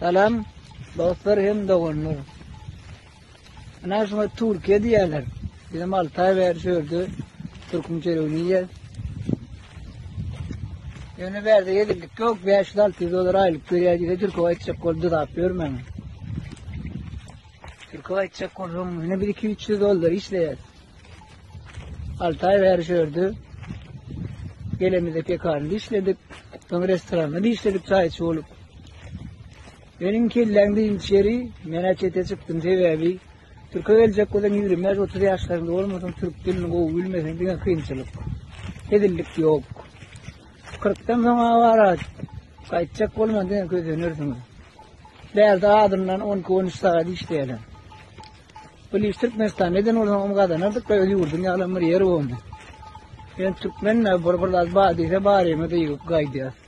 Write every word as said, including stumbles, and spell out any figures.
Selam, dostlar hem de onlar. Ben şimdi Türkiye diyorlar. Bizim Altay verdi, Türkmençe öğreniyor. Yani verdi yedik çok beş yüz altı yüz dolar aylık veriyor. Türkiye'ye gidecek oldu da yapıyorum ben. Türkiye'ye gidecek oldum. Yine bir iki üç yüz dolar işleyiz. Altay verdi. Gelemizde pekarını işledik. Sonra restoranını işledik, çay içi olup. Benimki illendiğim içeri, menakete çıktım sebebi. Türkiye'ye gelecek olan yürümez, otuz yaşlarında olmasın, Türk dilini o bilmesin, bir kıyınçılık. Edillik yok. kırktan sonra var artık. Kaçacak olmadan köydenörsünüz. Değerde adından on iki on üç saat işleyelim. Polis Türkmenistan neden oradan o kadar artık köyde yurdun yalanları yeri oldu. Yani Türkmenler, buralarda bağdıysa bağırıyor, da yok gaydıyız.